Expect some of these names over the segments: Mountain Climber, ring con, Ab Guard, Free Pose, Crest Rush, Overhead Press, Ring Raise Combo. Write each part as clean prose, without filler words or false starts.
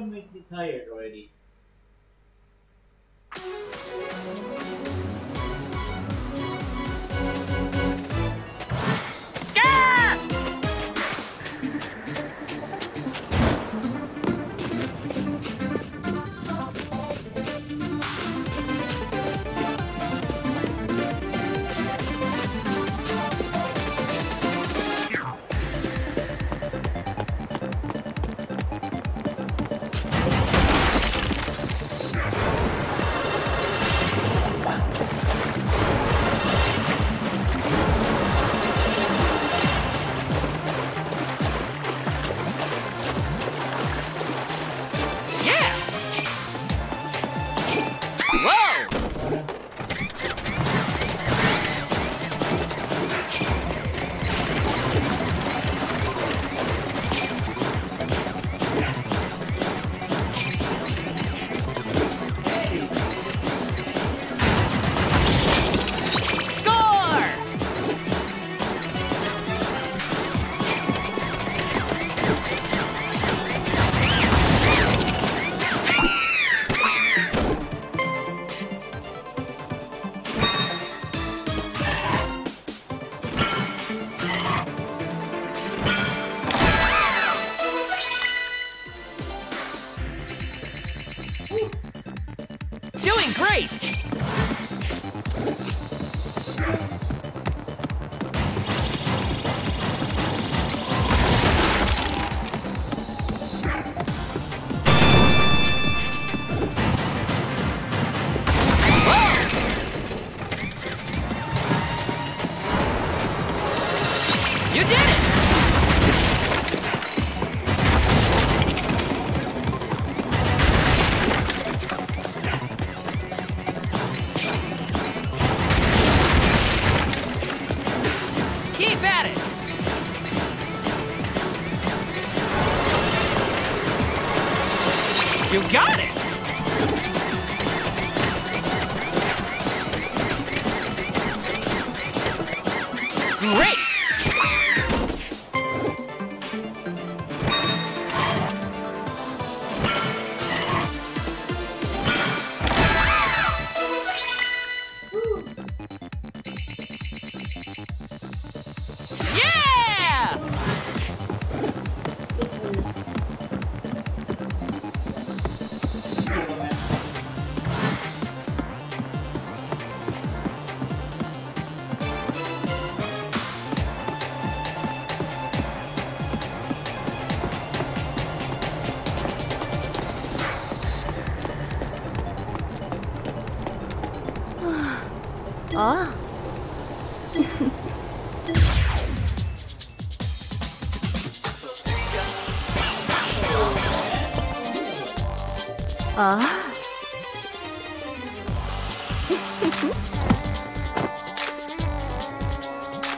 one makes me tired already.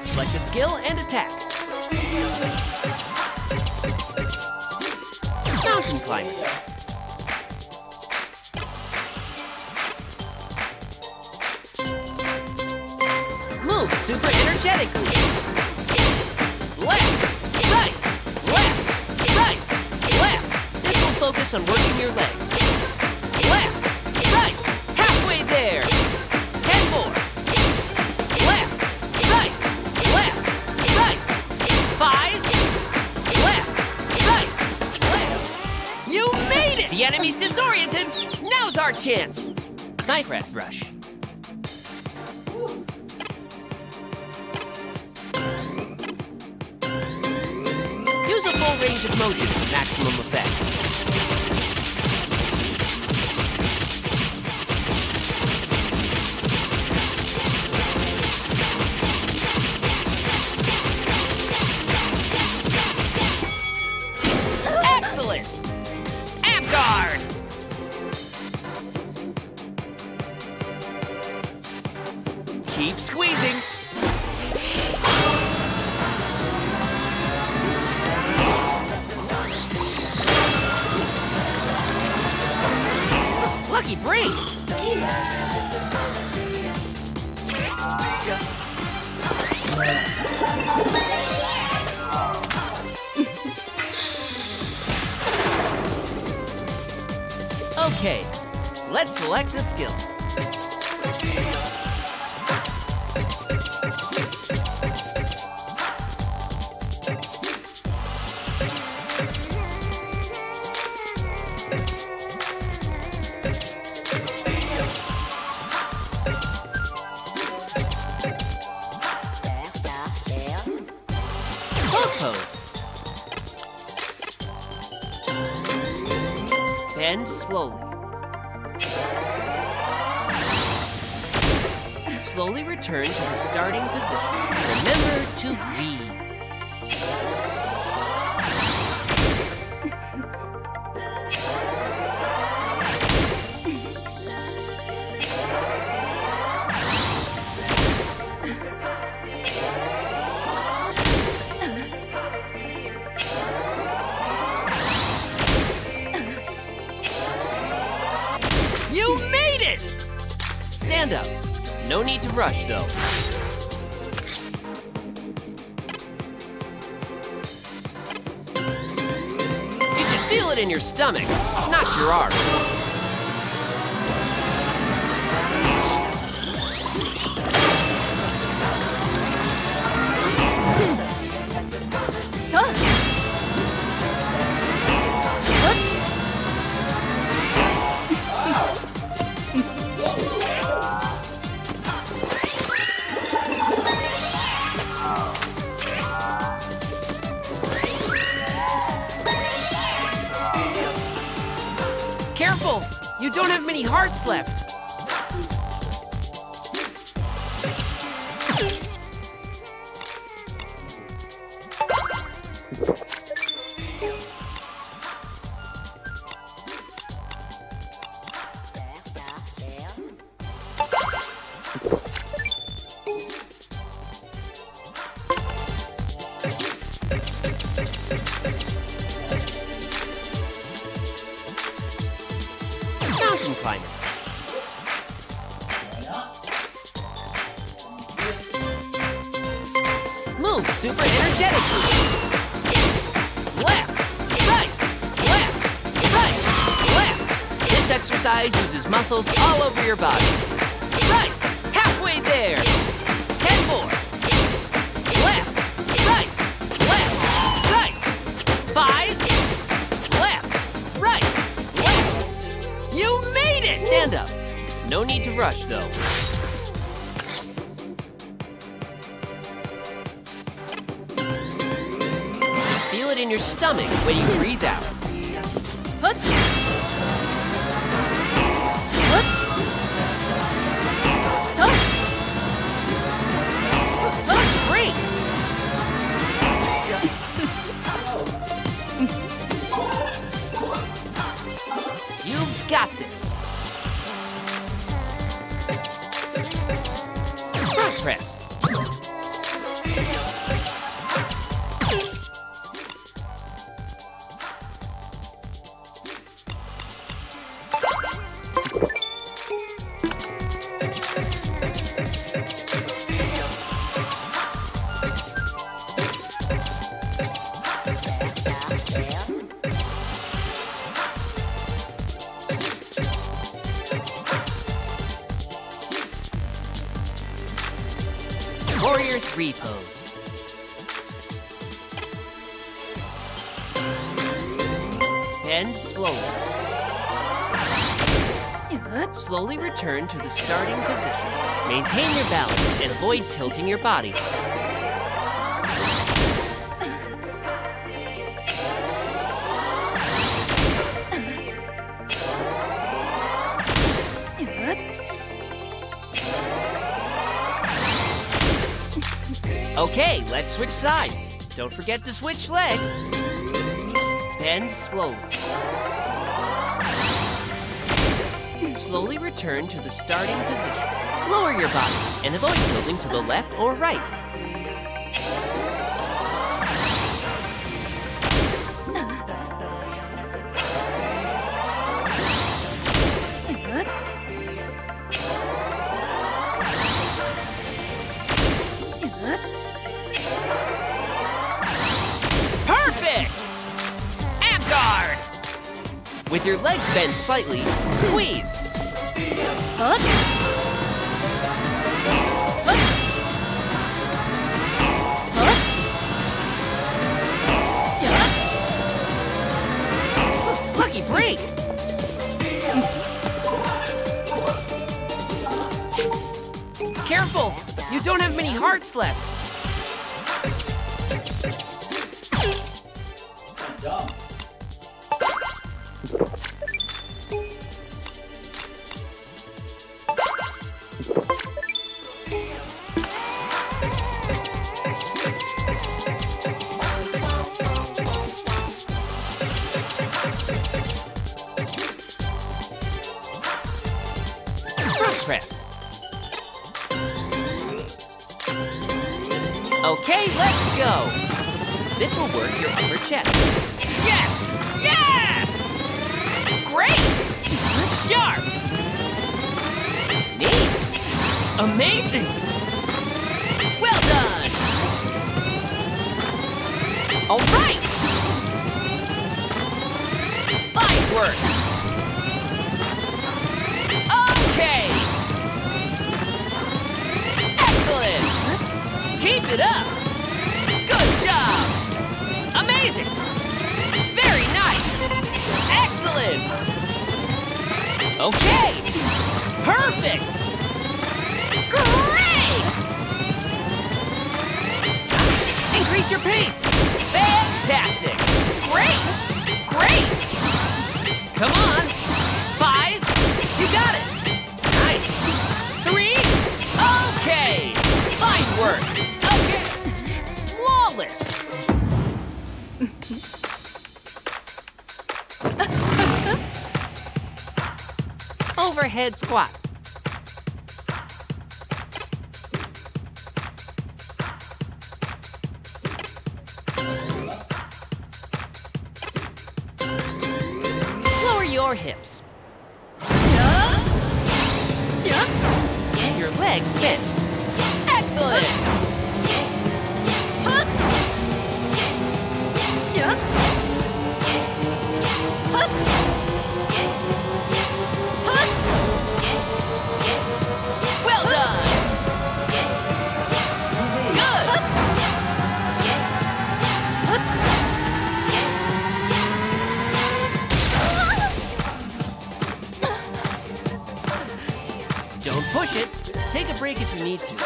Select a skill and attack. Mountain Climber. Move super energetically. Left, right, left, right, left. This will focus on working your legs. Left, right, halfway there. 10 more. Left, right, left, right. 5. Left, right, left. You made it! The enemy's disoriented. Now's our chance. Nice Crest Rush. Use a full range of motion for maximum effect. Ab Guard! Keep squeezing. Lucky break. Okay, let's select the skill. Bend slowly. Slowly return to the starting position. Remember to breathe. Stand up. No need to rush, though. You should feel it in your stomach, not your arm. You don't have many hearts left. Mountain Climber. Move super energetically. Left, right, left. This exercise uses muscles all over your body. Right, halfway there. 10 more. Left, right, left, right. 5. Left, right. You made it! Stand up. No need to rush, though. Feel it in your stomach when you breathe out. Hut. Hut. Hut. Hut. Great! You've got this. Front press. Free Pose. Bend slowly. Slowly return to the starting position. Maintain your balance and avoid tilting your body. Okay, let's switch sides. Don't forget to switch legs. Bend slowly. Slowly return to the starting position. Lower your body and avoid tilting to the left or right. Perfect! Ab Guard! With your legs bent slightly, squeeze. Hook. Hook. Hook. Lucky break. Careful, you don't have many hearts left. Good job. Okay, let's go. This will work your upper chest. Chest! Yes! Great! Sharp! Neat! Amazing! Well done! All right! Fine work! Okay! Excellent! Keep it up! Good job! Amazing! Very nice! Excellent! Okay! Perfect! Great! Increase your pace! Fantastic! Great! Great! Come on! 5! You got it! Nice! 3! Okay! Fine work! Okay! Flawless! Overhead squat. Lower your hips. And your legs bent. Excellent. Push it. Take a break if you need to.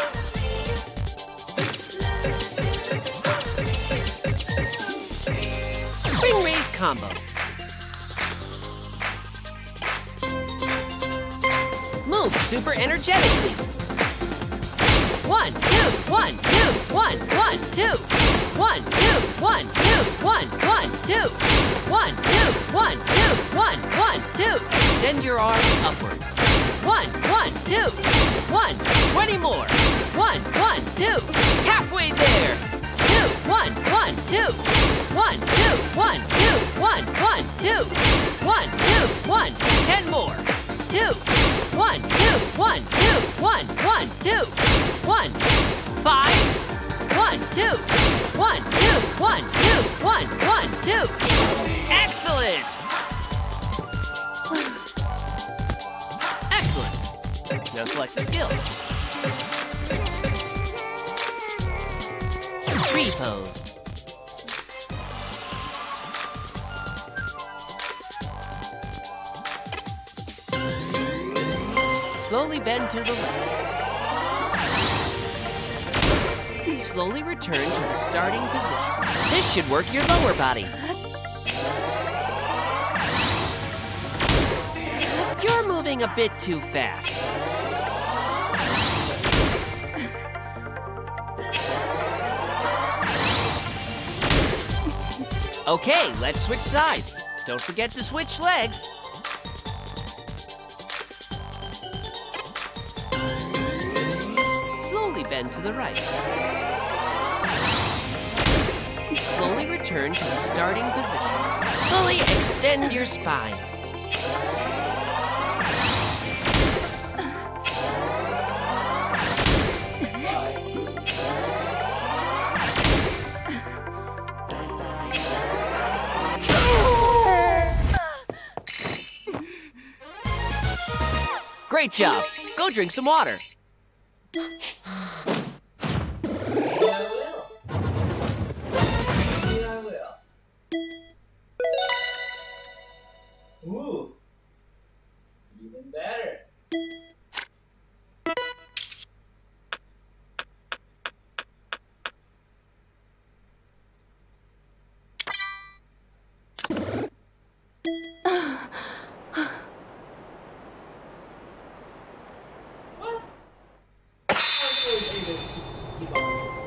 Ring Raise Combo. Move super energetically. 1, 2, 1, 2, 1, 2, 1, 2, 1, 2, 1, 2, 1, 2, 1, 2, 1, 2, 1, 2. Bend your arm upward. 1, 2, 1. 20 more. 1, 1, 2. Halfway there. 2, 1, 1, 2. 1, 2, 1, 2. 1, 1, 2. 1, 2, 1. 10 more. 2, 1, 2, 1, 2, 1, 1, 2. 1, 5. 1, 2, 1, 2, 1, 2, 1, 2, 1, 2. Excellent. Just like the skill. Free Pose. Slowly bend to the left. Slowly return to the starting position. This should work your lower body. You're moving a bit too fast. Okay, let's switch sides. Don't forget to switch legs. Slowly bend to the right. Slowly return to the starting position. Fully extend your spine. Great job. Go drink some water. Yeah, I will. Ooh. Even better.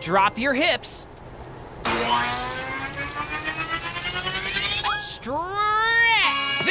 Drop your hips. Stretch. Victory!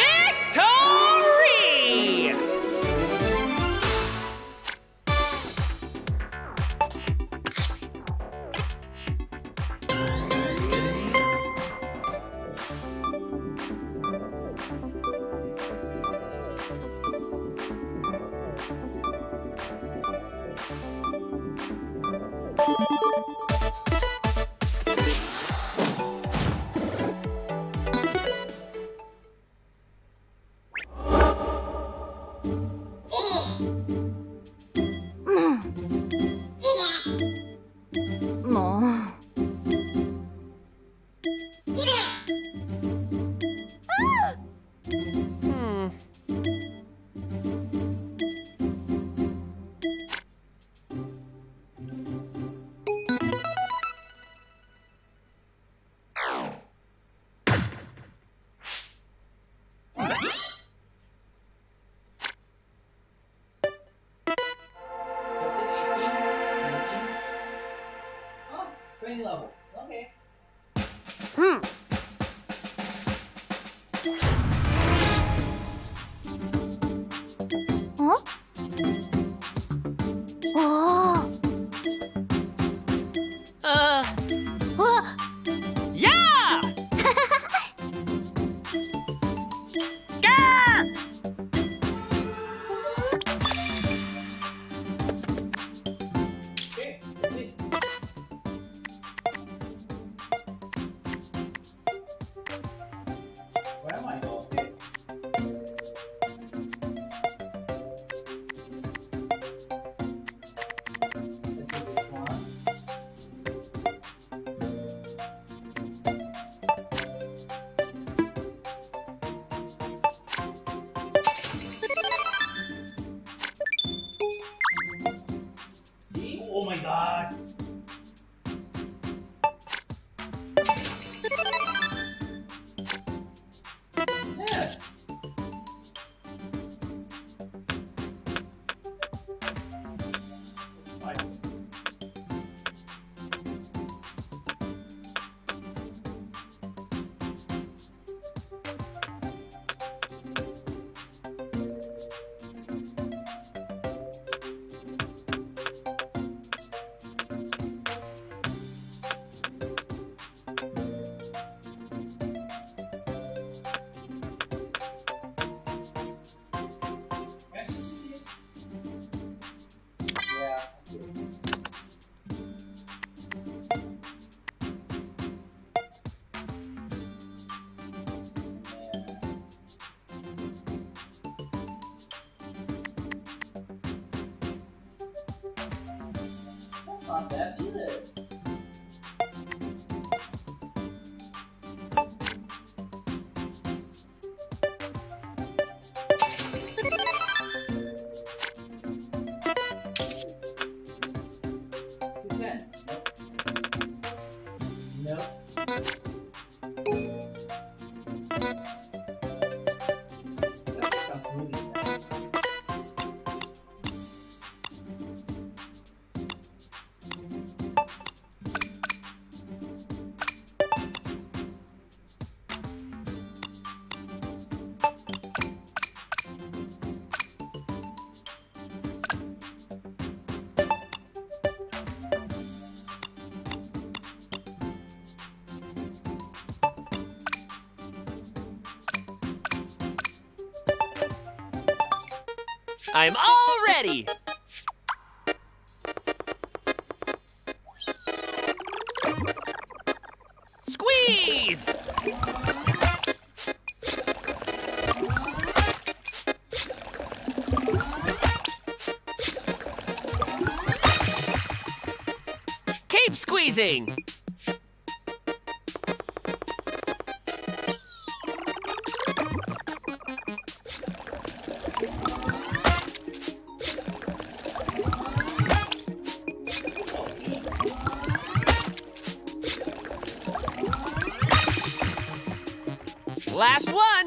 Not bad either. I'm all ready! Squeeze! raising. Last one.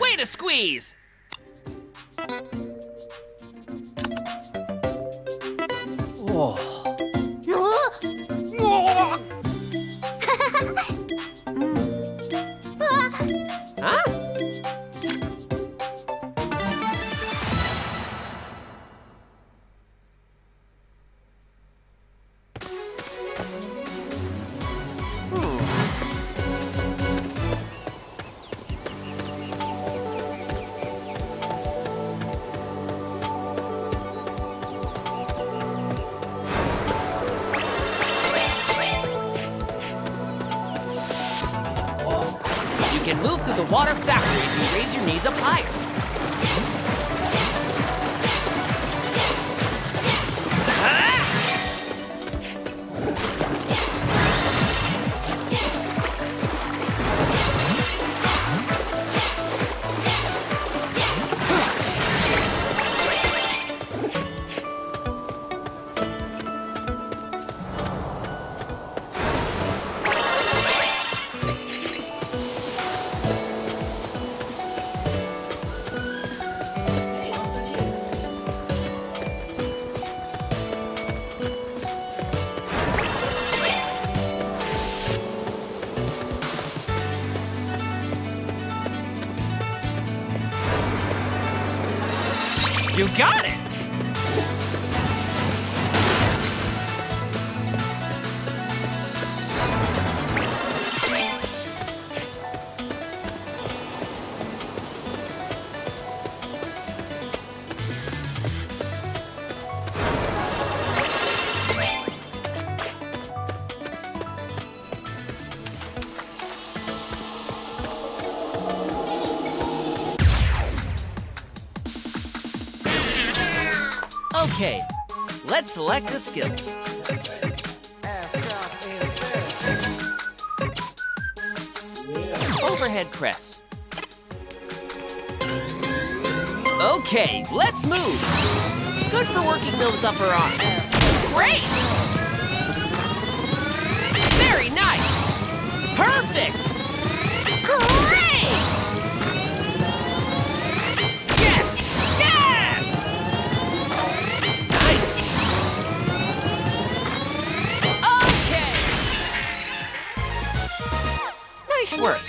Way to squeeze. Water faster if you raise your knees up higher. You got it! Okay, let's select a skill. Overhead press. Okay, let's move. Good for working those upper arms. Great! Very nice! Perfect! Great! Work.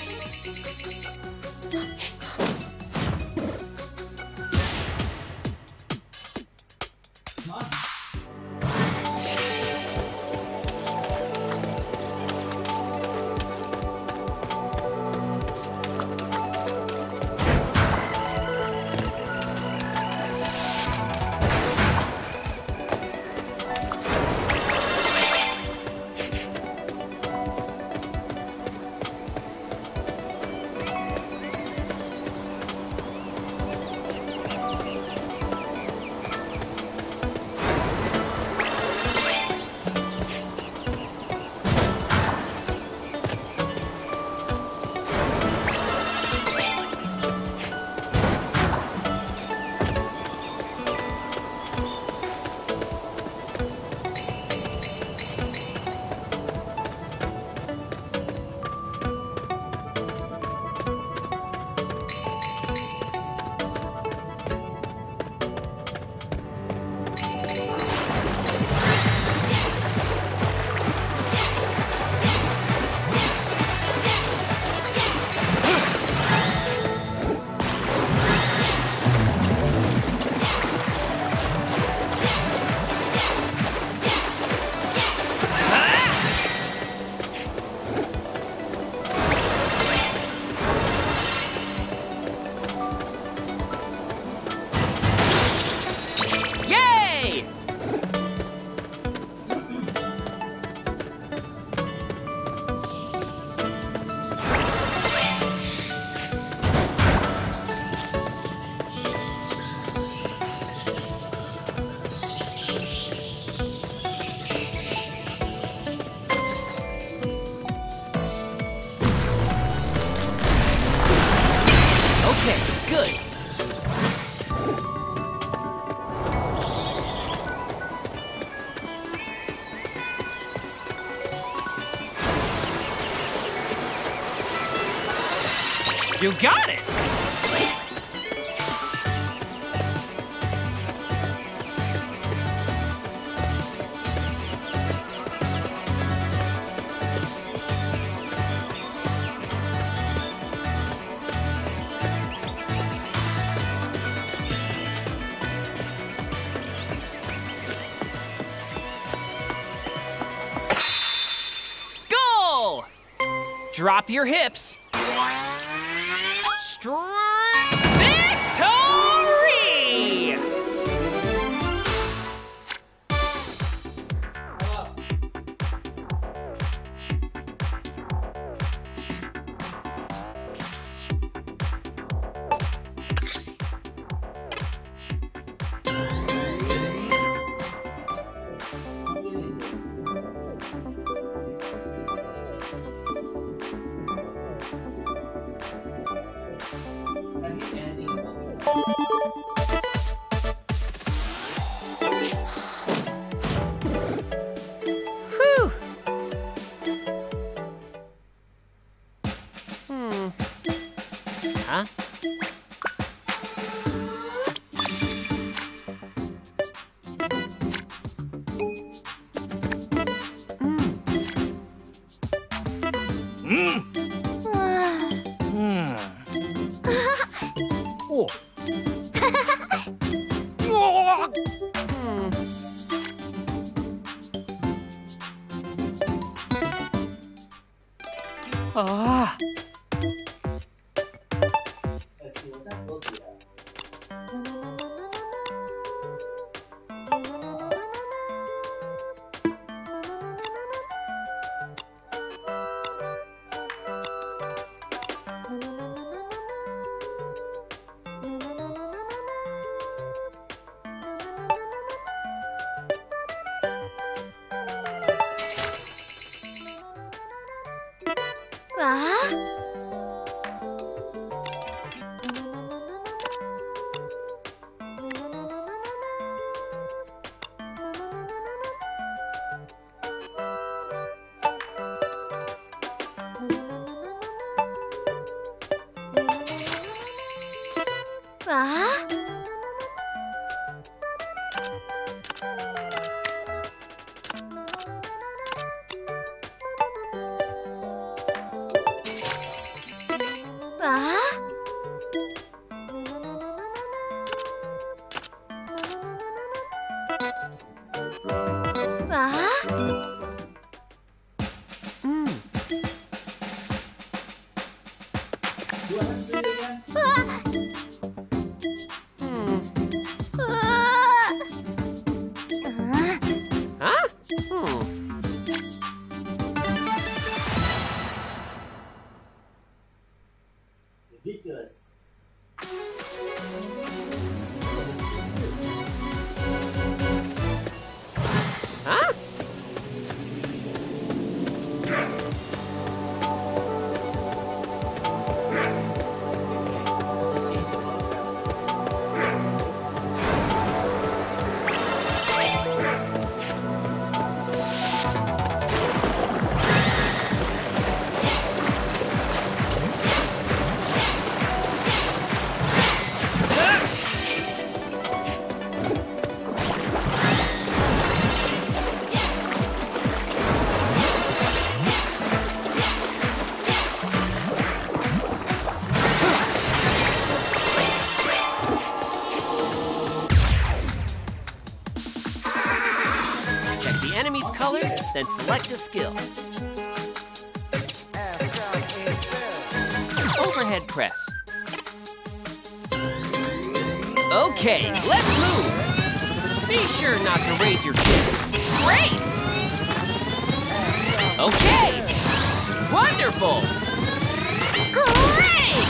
You got it! Drop your hips. Straight. Victory! Then select a skill. Overhead press. Okay, let's move. Be sure not to raise your chin. Great! Okay, wonderful! Great!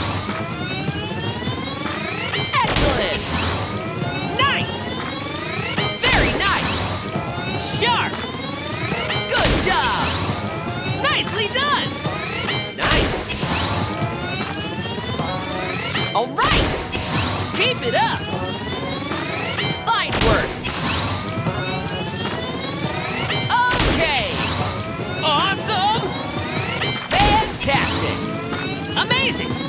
Excellent! Nice! Very nice! Sharp! Good job! Nicely done! Nice! All right! Keep it up! Fine work! Okay! Awesome! Fantastic! Amazing!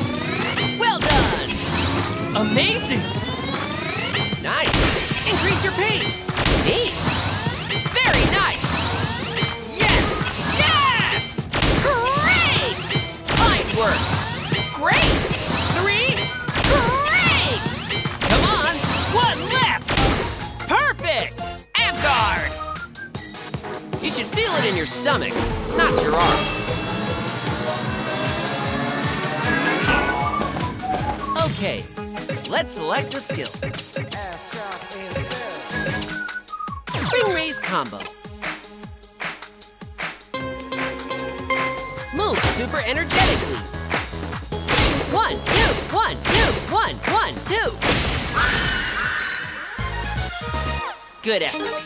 Ab Guard. You should feel it in your stomach, not your arms. Okay, let's select a skill. Ring Raise Combo. Move super energetically. 1, 2, 1, 2, 1, 1, 2. Good effort.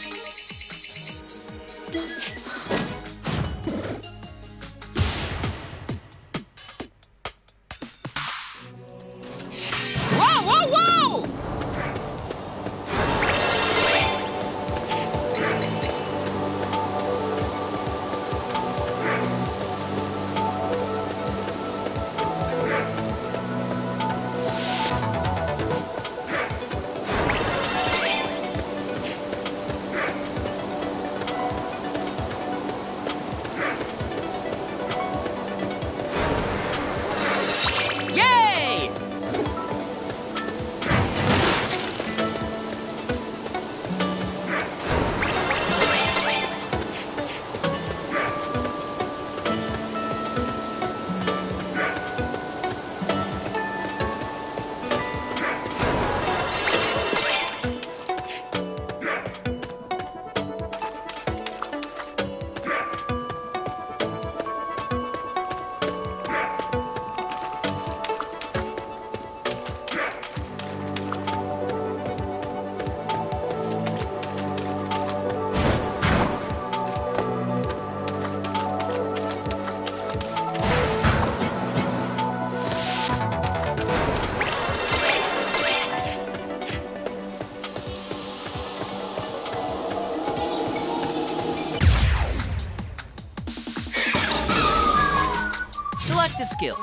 Skill.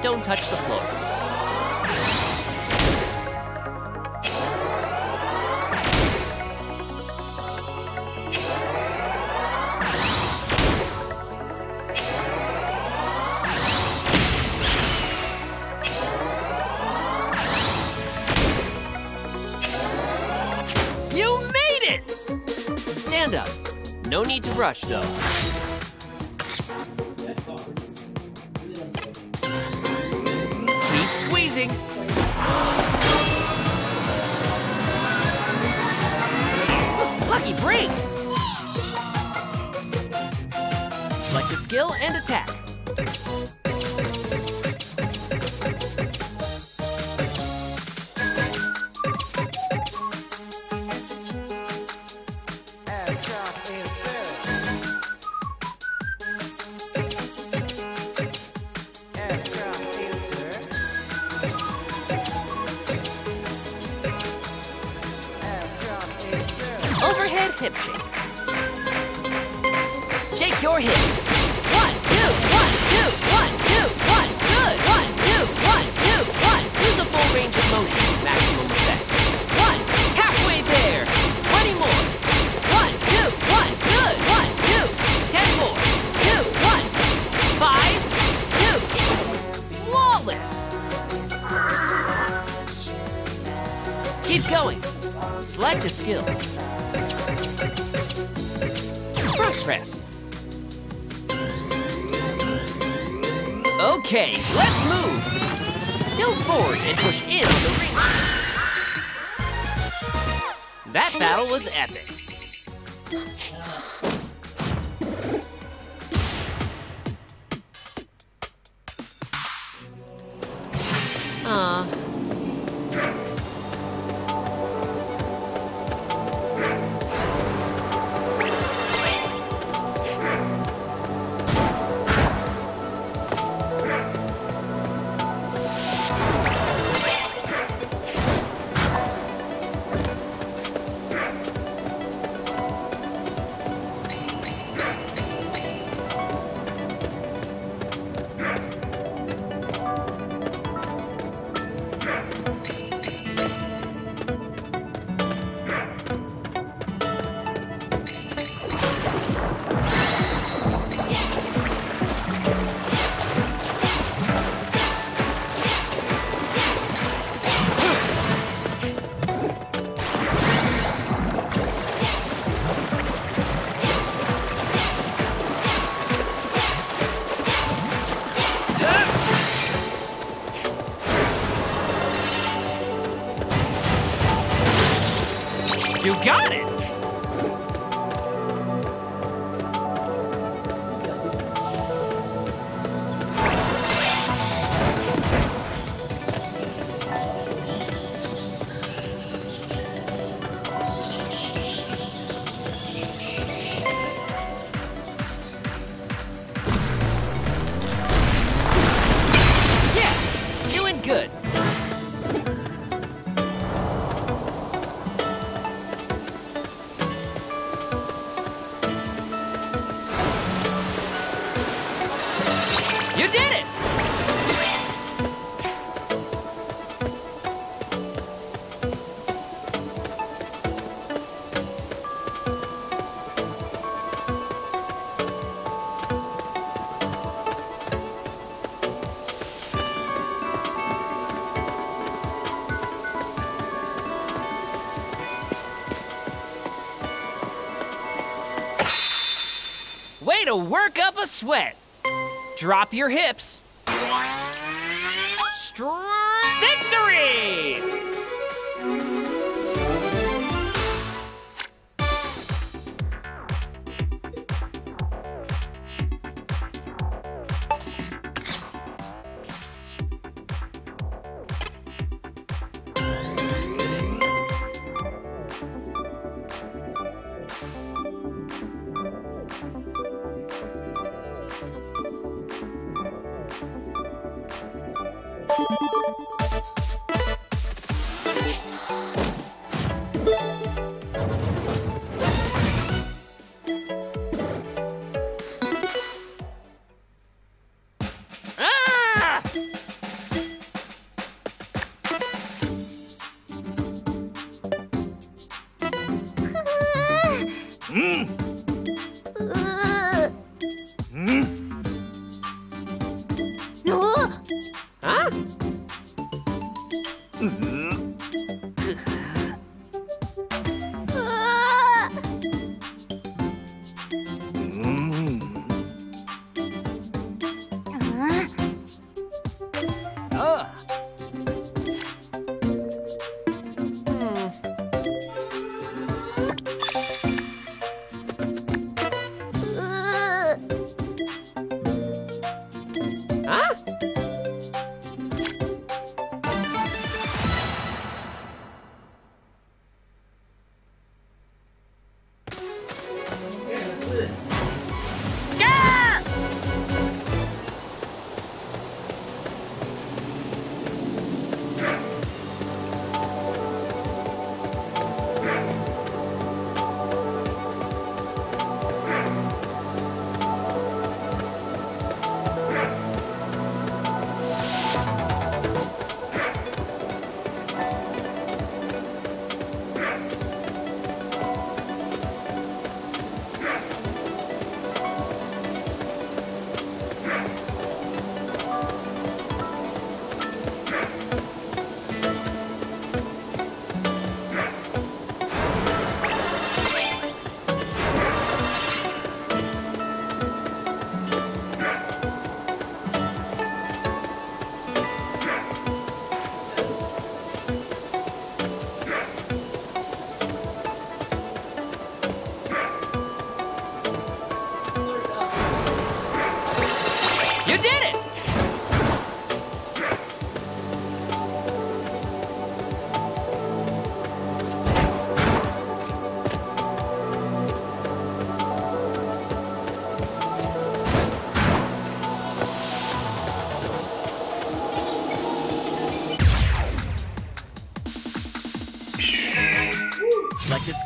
Don't touch the floor. You made it! Stand up. No need to rush, though. got it. To work up a sweat. Drop your hips. Victory!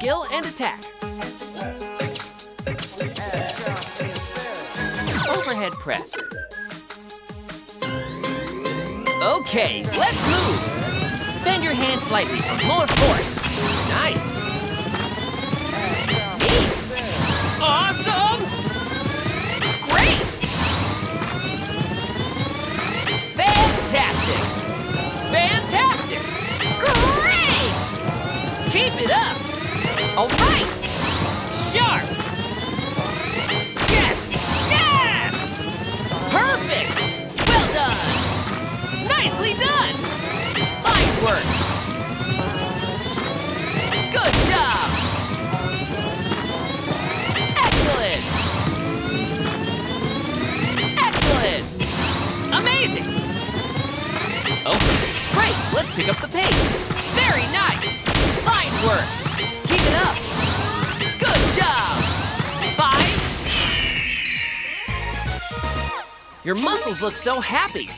Skill and attack. Overhead press. Okay, let's move. Bend your hands slightly for more force. Nice. Neat. Awesome. Great. Fantastic. Fantastic. Great. Keep it up. All right! Sharp! Yes! Yes! Perfect! Well done! Nicely done! Fine work! Good job! Your muscles look so happy.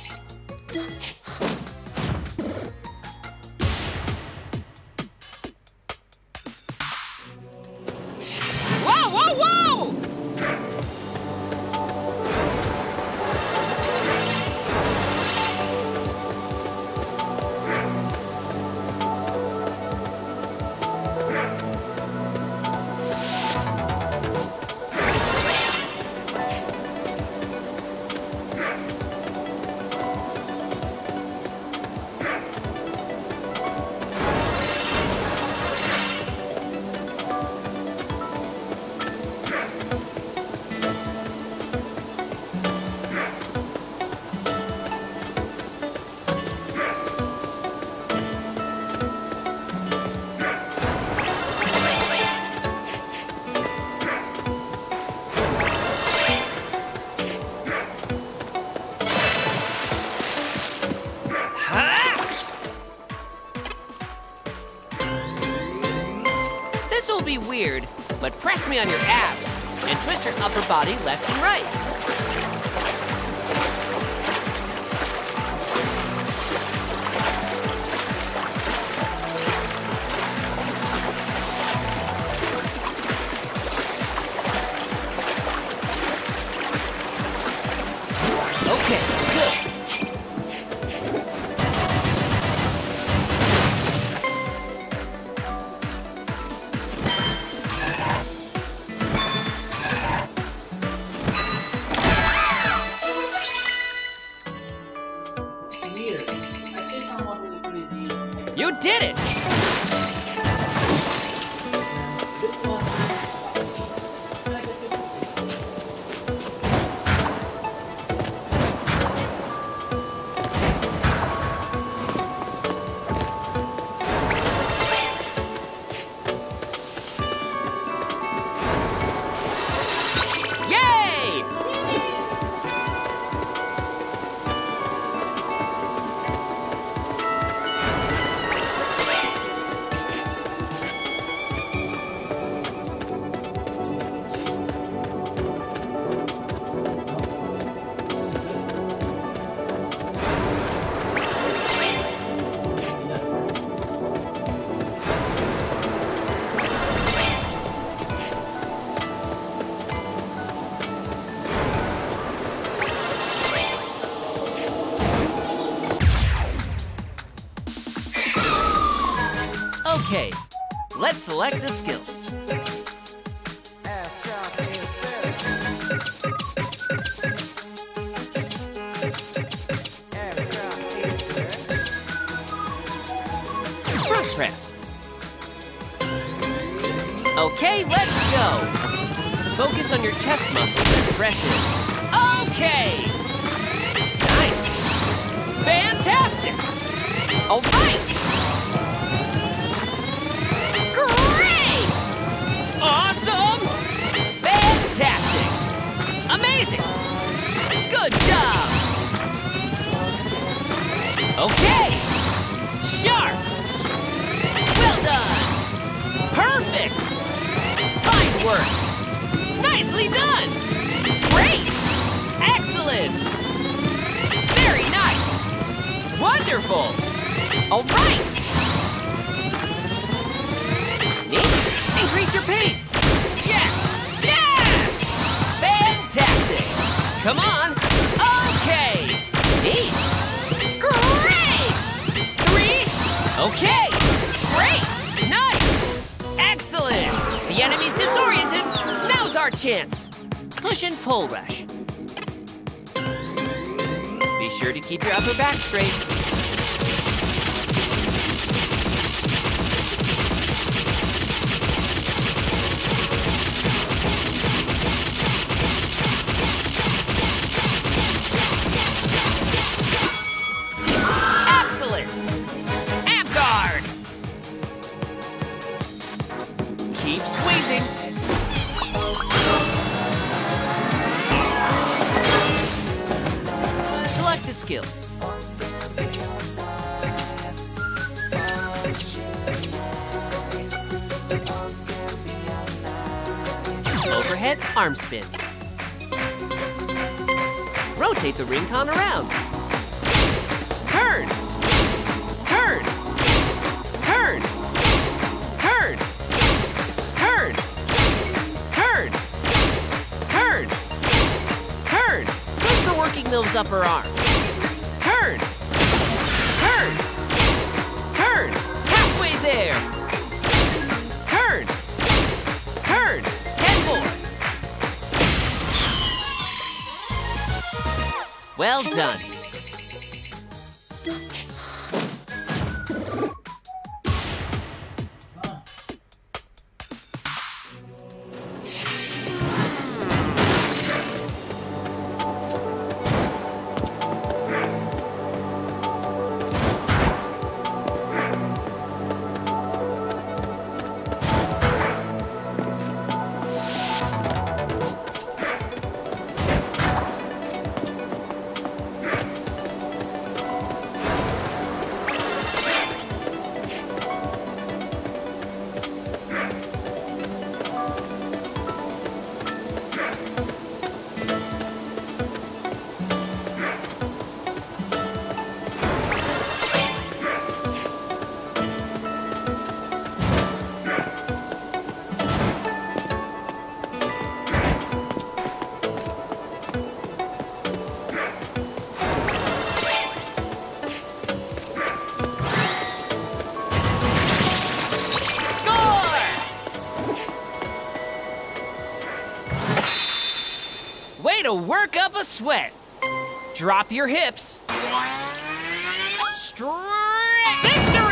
Weird, but press me on your abs and twist your upper body left and right. Okay, let's select the skill. Front press. Okay, let's go. Focus on your chest muscles and press it. Okay. Nice. Fantastic. All right. Awesome! Fantastic! Amazing! Good job! Okay! Sharp! Well done! Perfect! Fine work! Nicely done! Great! Excellent! Very nice! Wonderful! All right! Increase your pace! Yes! Yes! Fantastic! Come on! Okay! Neat! Great! Three! Okay! Great! Nice! Excellent! The enemy's disoriented! Now's our chance! Push and pull rush. Be sure to keep your upper back straight. Overhead arm spin. rotate the ring con around. Turn, turn, turn, turn, turn, turn, turn, turn. Keep the working those upper arms. Turn, turn, turn. Halfway there. Turn, turn. 10 more. Well done. Work up a sweat. Drop your hips. Stretch. Victory!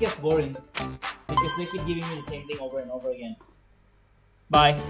Gets boring because they keep giving me the same thing over and over again. Bye.